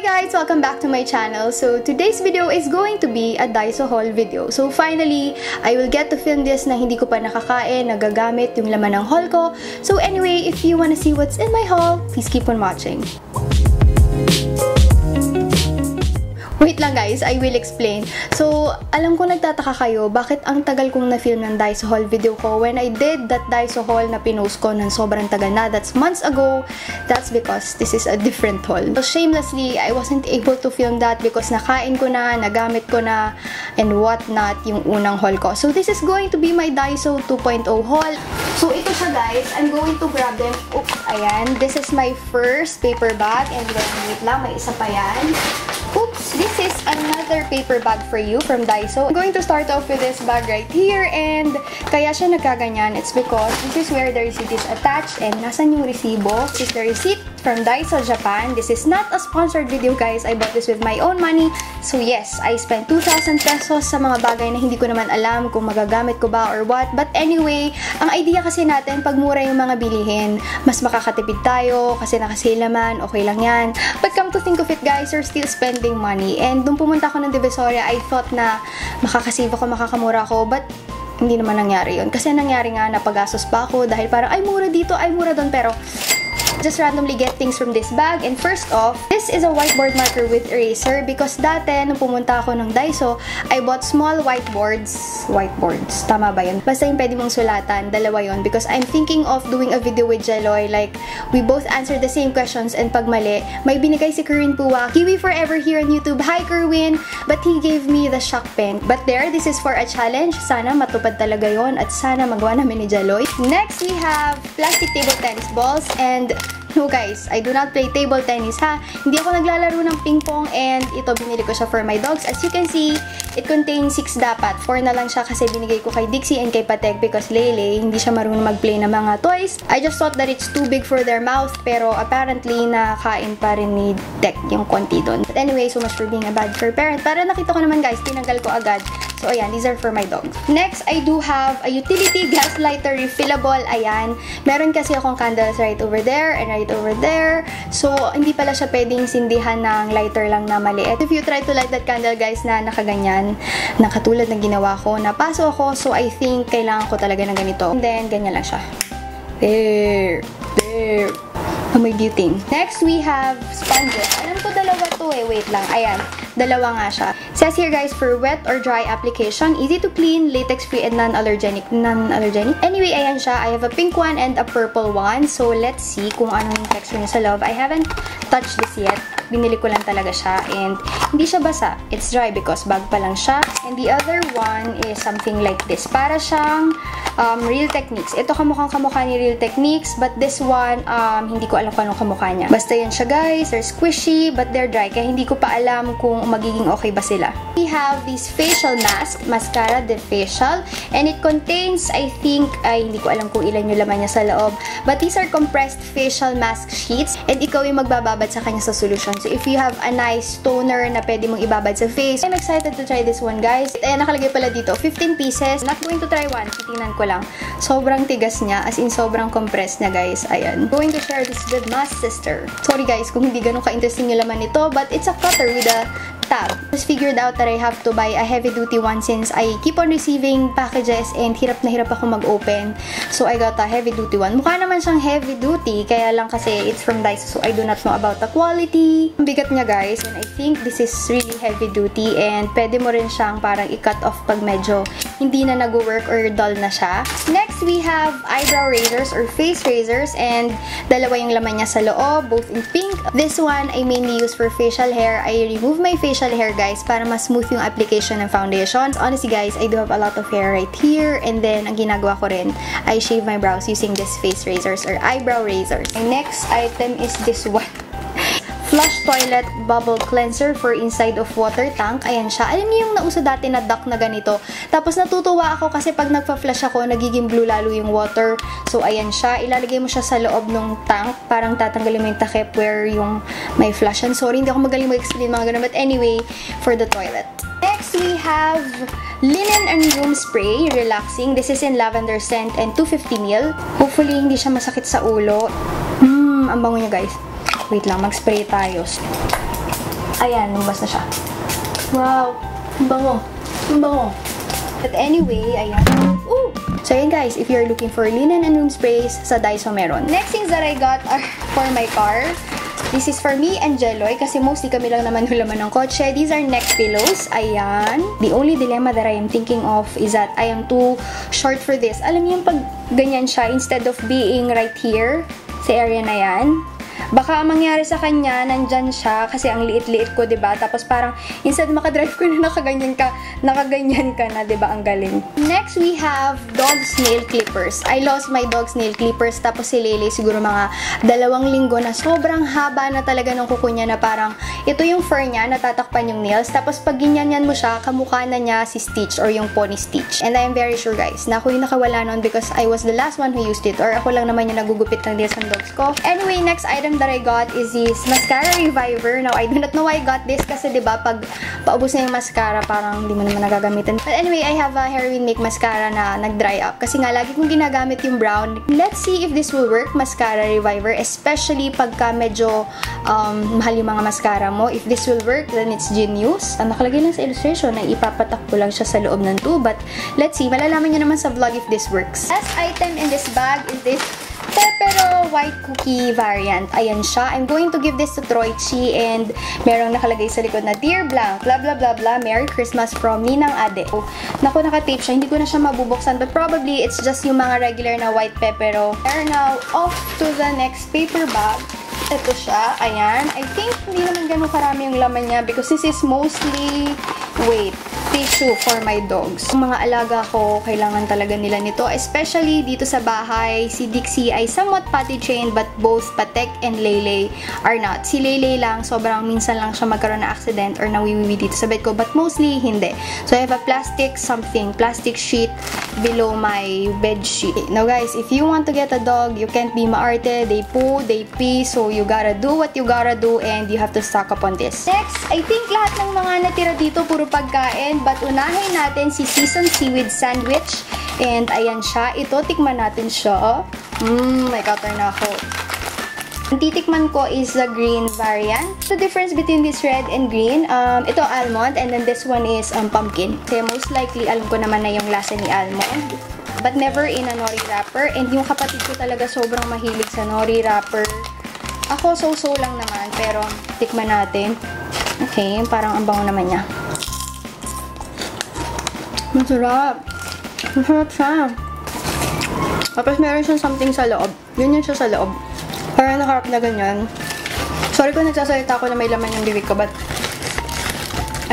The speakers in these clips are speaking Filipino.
Hi guys! Welcome back to my channel. So today's video is going to be a Daiso haul video. So finally, I will get to film this na hindi ko pa nakakain, nagagamit yung laman ng haul ko. So anyway, if you wanna see what's in my haul, please keep on watching. Wait lang guys, I will explain. So, alam ko nagtataka kayo, bakit ang tagal kong na-film ng Daiso haul video ko? When I did that Daiso haul na pinost ko ng sobrang tagal na, that's months ago, that's because this is a different haul. So, shamelessly, I wasn't able to film that because nakain ko na, nagamit ko na, and whatnot yung unang haul ko. So, this is going to be my Daiso 2.0 haul. So, ito siya guys, I'm going to grab them. Oops, ayan. This is my first paper bag, and wait lang, may isa pa yan. Oops, this is another paper bag for you from Daiso. I'm going to start off with this bag right here, and kaya siya nagkaganyan, it's because this is where the receipt is attached, and nasan yung resibo? This is the receipt from Daiso Japan. This is not a sponsored video guys, I bought this with my own money. So yes, I spent 2,000 pesos sa mga bagay na hindi ko naman alam kung magagamit ko ba or what. But anyway, ang idea kasi natin, pag mura yung mga bilihin, mas makakatipid tayo, kasi nakasale naman, okay lang yan. But come to think of it guys, you're still spending money. And nung pumunta ako ng Divisoria, I thought na makakasave ako, makakamura ako, but hindi naman nangyari yun. Kasi nangyari nga, napagastos pa ako dahil parang ay mura dito, ay mura doon, pero just randomly get things from this bag. And first off, this is a whiteboard marker with eraser because dati, nung pumunta ako ng Daiso, I bought small whiteboards, tama ba yun? Basta yung pwede mong sulatan, dalawa yun, because I'm thinking of doing a video with Jaloy, like, we both answer the same questions, and pag mali, may binigay si Kerwin Puwa, Kiwi forever here on YouTube, hi Kerwin, but he gave me the shock pen. But there, this is for a challenge, sana matupad talaga yun, at sana magawa namin ni Jaloy. Next, we have plastic table tennis balls, and no guys, I do not play table tennis ha. Hindi ako naglalaro ng ping pong, and ito binili ko siya for my dogs. As you can see, it contains 6 dapat. 4 na lang siya kasi binigay ko kay Dixie and kay Patek because Lele, hindi siya marunong mag-play ng mga toys. I just thought that it's too big for their mouth, pero apparently nakain pa rin ni Tek yung konti doon. But anyway, so much for being a bad fur parent. Pero nakita ko naman guys, tinanggal ko agad. So ayan, these are for my dogs. Next, I do have a utility gas lighter refillable. Ayan, meron kasi akong candles right over there and right over there. So hindi pala siya pwedeng sindihan ng lighter lang na maliit. If you try to light that candle guys na nakaganyan, nakatulad ng ginawa ko, napaso ako. So I think kailangan ko talaga ng ganito. And then ganyan lang siya. There. May beauty. Next, we have sponges. Alam ko dalawa to eh. Wait lang. Ayan. Dalawa nga siya. Says here guys, for wet or dry application. Easy to clean, latex-free, and non-allergenic. Non-allergenic? Anyway, ayan siya. I have a pink one and a purple one. So, let's see kung anong texture niya sa love. I haven't touched this yet. Binili ko lang talaga siya. And hindi siya basa. It's dry because bag pa lang siya. And the other one is something like this. Para siyang Real Techniques. Ito kamukha ni Real Techniques. But this one, hindi ko alam kung anong kamukha niya. Basta yan siya guys, they're squishy but they're dry, kaya hindi ko pa alam kung magiging okay ba sila. We have this facial mask, mascara de facial, and it contains, I think, hindi ko alam kung ilan yung laman niya sa loob, but these are compressed facial mask sheets, and ikaw yung magbababad sa kanya sa solution. So if you have a nice toner na pwede mong ibabad sa face, I'm excited to try this one guys. Ayan, nakalagay pala dito, 15 pieces. Not going to try one, titingnan ko lang. Sobrang tigas niya, as in sobrang compressed niya guys, ayan. Going to share this with my sister. Sorry guys kung hindi ganun ka-interesting yung laman nito, but it's a cutter with a tab. Just figured out that I have to buy a heavy-duty one since I keep on receiving packages and hirap na hirap ako mag-open. So I got a heavy-duty one. Mukha naman siyang heavy-duty, kaya lang kasi it's from Daiso, so I do not know about the quality. Ang bigat niya guys, and I think this is really heavy-duty, and pwede mo rin siyang parang i-cut off pag medyo hindi na nag-work or dull na siya. Next, we have eyebrow razors or face razors, and dalawa yung laman niya sa loob, both in pink. This one, I mainly use for facial hair. I remove my facial hair guys para mas smooth yung application ng foundation. Honestly guys, I do have a lot of hair right here, and then ang ginagawa ko rin, I shave my brows using this face razors or eyebrow razors. My next item is this one. Flush Toilet Bubble Cleanser for inside of water tank. Ayan siya. Alam niyo yung nauso dati na duck na ganito. Tapos natutuwa ako kasi pag nagpa-flush ako, nagiging blue lalo yung water. So, ayan siya. Ilalagay mo siya sa loob ng tank. Parang tatanggalin mo yung takip where yung may flush. And sorry, hindi ako magaling mag-explain mga ganun. But anyway, for the toilet. Next, we have linen and room spray. Relaxing. This is in lavender scent and 250 ml. Hopefully, hindi siya masakit sa ulo. Ang bango niya, guys. Wait lang, mag-spray tayo. Ayan, lumabas na siya. Wow! Ang bango! Ang bango! But anyway, ayan. Ooh! So ayan guys, if you're looking for linen and room sprays, sa Daiso meron. Next things that I got are for my car. This is for me and Jaloy kasi mostly kami lang naman hulaman ng kotse. These are neck pillows. Ayan. The only dilemma that I am thinking of is that I am too short for this. Alam niyo yung pag ganyan siya, instead of being right here, sa area na yan, baka mangyari sa kanya, nandyan siya kasi ang liit-liit ko, diba? Tapos parang instead makadrive ko na nakaganyan ka na, diba? Ang galing. Next, we have dog's nail clippers. I lost my dog's nail clippers. Tapos si Lele, siguro mga 2 linggo na sobrang haba na talaga ng kuko niya na parang ito yung fur niya, natatakpan yung nails. Tapos pag ginyanyan mo siya, kamukha na niya si Stitch or yung pony Stitch. And I am very sure guys, na ako yung nakawala nun because I was the last one who used it or ako lang naman yung nagugupit ng nails ng dogs ko. Anyway, next item that I got is this mascara reviver. Now, I do not know why I got this kasi diba pag paubos na yung mascara parang hindi mo naman nagagamitin. But anyway, I have a Kerwin Make mascara na nag-dry up kasi nga lagi kong ginagamit yung brown. Let's see if this will work, mascara reviver, especially pagka medyo mahal yung mga mascara mo. If this will work, then it's genius. Nakalagay lang sa illustration na ipapatak ko lang siya sa loob ng tube. But let's see, malalaman nyo naman sa vlog if this works. Last item in this bag is this Pepero white cookie variant. Ayan siya. I'm going to give this to Troychi and merong nakalagay sa likod na Dear Blank, blah blah blah blah, Merry Christmas from Ninang Ade. Oh, naku, nakatape siya. Hindi ko na siya mabubuksan but probably it's just yung mga regular na white Pepero. And now, off to the next paper bag. Ito siya. Ayan. I think hindi naman ganun karami yung laman niya because this is mostly, wait, tissue for my dogs. Yung mga alaga ko, kailangan talaga nila nito. Especially dito sa bahay, si Dixie ay somewhat potty trained but both Patek and Lele are not. Si Lele lang, sobrang minsan lang siya magkaroon na accident or nawiwiwi dito sa bed ko but mostly hindi. So I have a plastic sheet below my bed sheet. Now guys, if you want to get a dog, you can't be maarte. They poo, they pee, so you gotta do what you gotta do and you have to stock up on this. Next, I think lahat ng mga natira dito puro pagkain. But unahin natin si Seasoned Seaweed Sandwich. And ayan siya. Ito, tikman natin siya. May counter na ako. Ang titikman ko is the green variant. The difference between this red and green, ito almond and then this one is pumpkin. Kasi most likely, alam ko naman na yung lasa ni almond. But never in a nori wrapper. And yung kapatid ko talaga sobrang mahilig sa nori wrapper. Ako, so-so lang naman. Pero, tikman natin. Okay, parang ang bango naman niya. Masarap. Masarap siya. Tapos meron siyang something sa loob. Yun siya sa loob. Parang nakarap na ganyan. Sorry kung nagsasalita ako na may laman yung bibig ko, but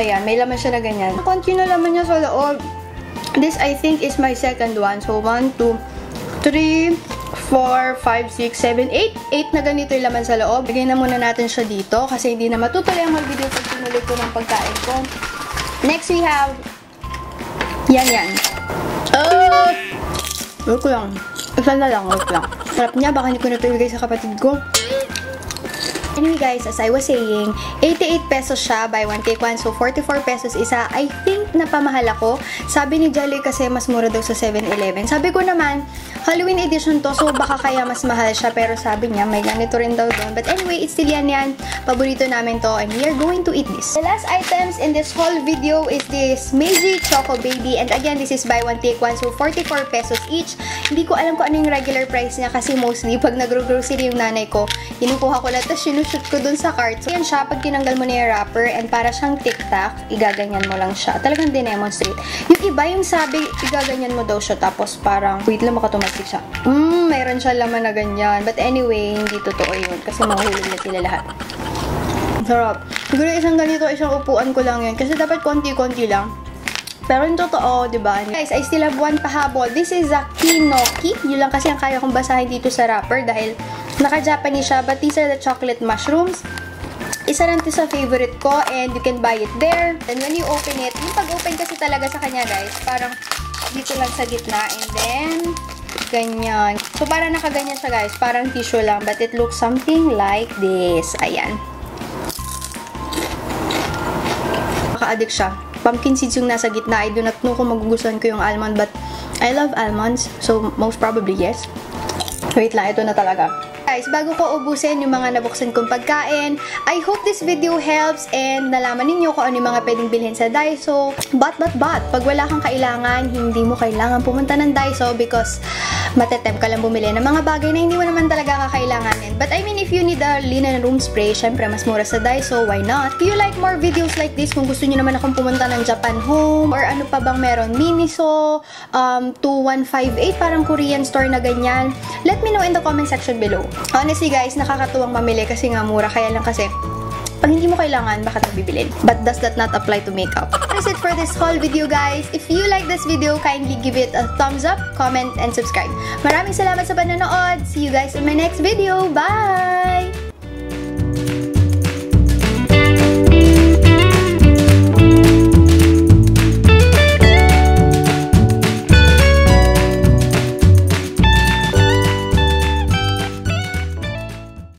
ayan, may laman siya na ganyan. Konti na laman niya sa loob. This, I think, is my second one. So, 1, 2, 3, 4, 5, 6, 7, 8 na ganito yung laman sa loob. Lagay na muna natin siya dito kasi hindi na matutuloy ang mag-video pag tinuloy ko ng pagkain ko. Next, we have Yan. Oh! Wait ko lang. Isa na lang, wait lang. Sarap niya, baka hindi ko na ito ibigay sa kapatid ko. Anyway guys, as I was saying, 88 pesos siya, buy one take one. So, 44 pesos isa. I think napamahal ako. Sabi ni Jaloy kasi mas mura daw sa 7-Eleven. Sabi ko naman, Halloween edition to, so baka kaya mas mahal siya. Pero sabi niya, may ganito rin daw doon. But anyway, it's still yan. Paborito namin to and we are going to eat this. The last items in this whole video is this Meiji Choco Baby. And again, this is buy one take one. So, 44 pesos each. Hindi ko alam kung ano yung regular price niya kasi mostly pag nagro-grocery yung nanay ko, inukuha ko lahat, sinushoot ko dun sa cart. So, yan siya. Pag tinanggal mo na yung wrapper and para siyang tic-tac, igaganyan mo lang siya. Talagang dinemonstrate. Yung iba yung sabi, igaganyan mo daw siya. Tapos parang, wait lang makatumasin. Siya. Mayroon siya laman na ganyan. But anyway, hindi totoo yun. Kasi mahuhulog na sila lahat. Sarap. Siguro isang ganito, isang upuan ko lang yun. Kasi dapat konti-konti lang. Pero yung totoo, diba? Guys, I still have one pahabol. This is a Kinoki. Yun lang kasi ang kaya kong basahin dito sa wrapper dahil naka-Japanese siya. But these are the chocolate mushrooms. Isa lang ito sa favorite ko and you can buy it there. And when you open it, yung pag-open kasi talaga sa kanya, guys, parang dito lang sa gitna. And then ganyan. So, parang nakaganyan siya, guys. Parang tissue lang. But it looks something like this. Ayan. Maka-addict siya. Pumpkin seeds yung nasa gitna. I do not know kung magugustuhan ko yung almond. But I love almonds. So, most probably, yes. Wait lang. Ito na talaga. Guys, bago ko ubusin yung mga nabuksan kong pagkain, I hope this video helps and nalaman ninyo kung ano yung mga pwedeng bilhin sa Daiso. But, pag wala kang kailangan, hindi mo kailangan pumunta ng Daiso because matetempt ka lang bumili ng mga bagay na hindi mo naman talaga kakailanganin. But I mean, if you need a linen room spray, syempre mas mura sa Daiso, why not? If you like more videos like this, kung gusto nyo naman akong pumunta ng Japan Home, or ano pa bang meron, Miniso, 2158, parang Korean store na ganyan, let me know in the comment section below. Honestly guys, nakakatuwang mamili kasi nga mura, kaya lang kasi pag hindi mo kailangan, baka bibilin. But does that not apply to makeup? That's it for this whole video guys. If you like this video, kindly give it a thumbs up, comment, and subscribe. Maraming salamat sa panonood. See you guys in my next video. Bye!